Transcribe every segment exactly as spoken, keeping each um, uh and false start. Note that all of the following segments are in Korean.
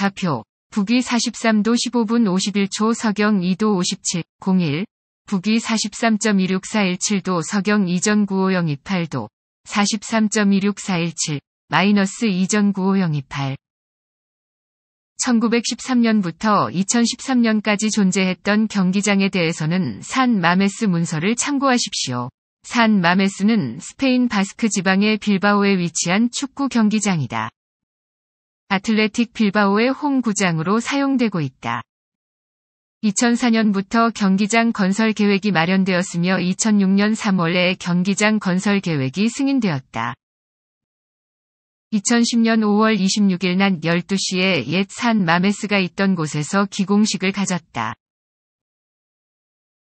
좌표, 북위 사십삼 도 십오 분 오십일 초 서경 이 도 오십칠 점 공일, 북위 사십삼 점 이육사일칠 도 서경 이 점 구오영이팔 도, 사십삼 점 이육사일칠, 마이너스 이 점 구오영이팔. 천구백십삼 년부터 이천십삼 년까지 존재했던 경기장에 대해서는 산 마메스 문서를 참고하십시오. 산 마메스는 스페인 바스크 지방의 빌바오에 위치한 축구 경기장이다. 아틀레틱 빌바오의 홈구장으로 사용되고 있다. 이천사 년부터 경기장 건설 계획이 마련되었으며 이천육 년 삼월에 경기장 건설 계획이 승인되었다. 이천십 년 오월 이십육 일 낮 열두 시에 옛 산 마메스가 있던 곳에서 기공식을 가졌다.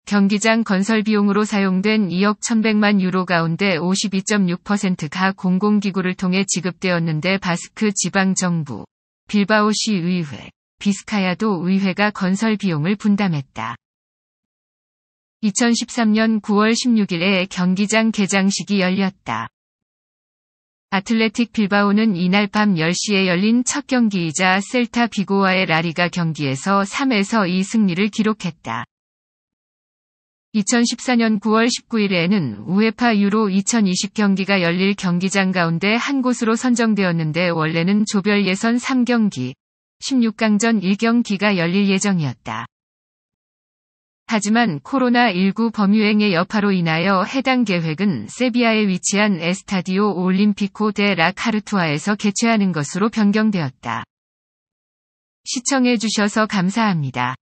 경기장 건설 비용으로 사용된 이억 천백만 유로 가운데 오십이 점 육 퍼센트가 공공기구를 통해 지급되었는데 바스크 지방정부, 빌바오시 의회, 비스카야도 의회가 건설 비용을 분담했다. 이천십삼 년 구월 십육 일에 경기장 개장식이 열렸다. 아틀레틱 빌바오는 이날 밤 열 시에 열린 첫 경기이자 셀타 비고와의 라리가 경기에서 삼 대 이 승리를 기록했다. 이천십사 년 구월 십구 일에는 우에파 유로 이천이십 경기가 열릴 경기장 가운데 한 곳으로 선정되었는데 원래는 조별 예선 삼 경기, 십육 강전 일 경기가 열릴 예정이었다. 하지만 코로나 십구 범유행의 여파로 인하여 해당 계획은 세비야에 위치한 에스타디오 올림피코 데 라 카르투아에서 개최하는 것으로 변경되었다. 시청해주셔서 감사합니다.